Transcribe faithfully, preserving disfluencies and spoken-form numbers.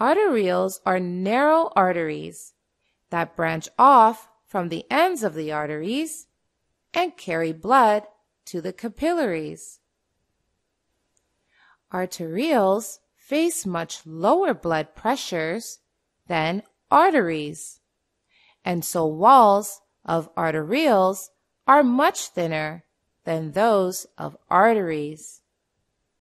Arterioles are narrow arteries that branch off from the ends of the arteries and carry blood to the capillaries. Arterioles face much lower blood pressures than arteries, and so walls of arterioles are much thinner than those of arteries.